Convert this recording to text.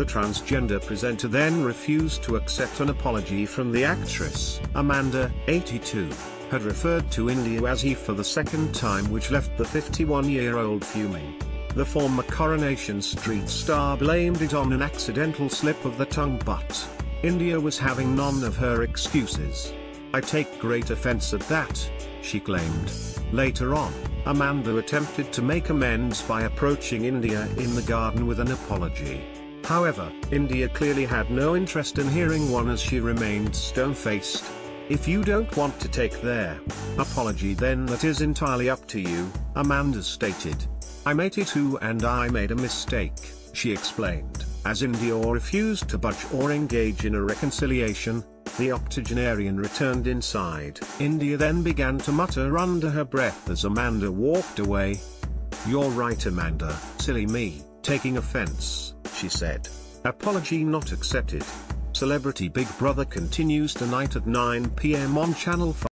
the transgender presenter then refused to accept an apology from the actress. Amanda, 82, had referred to India as he for the second time, which left the 51-year-old fuming. The former Coronation Street star blamed it on an accidental slip of the tongue, but India was having none of her excuses. "I take great offense at that," she claimed. Later on, Amanda attempted to make amends by approaching India in the garden with an apology. However, India clearly had no interest in hearing one, as she remained stone-faced. "If you don't want to take their apology, then that is entirely up to you," Amanda stated. "I'm 82 and I made a mistake," she explained. As India refused to budge or engage in a reconciliation, the octogenarian returned inside. India then began to mutter under her breath as Amanda walked away. "You're right, Amanda, silly me, taking offense," she said. Apology not accepted. Celebrity Big Brother continues tonight at 9 p.m. on Channel 5.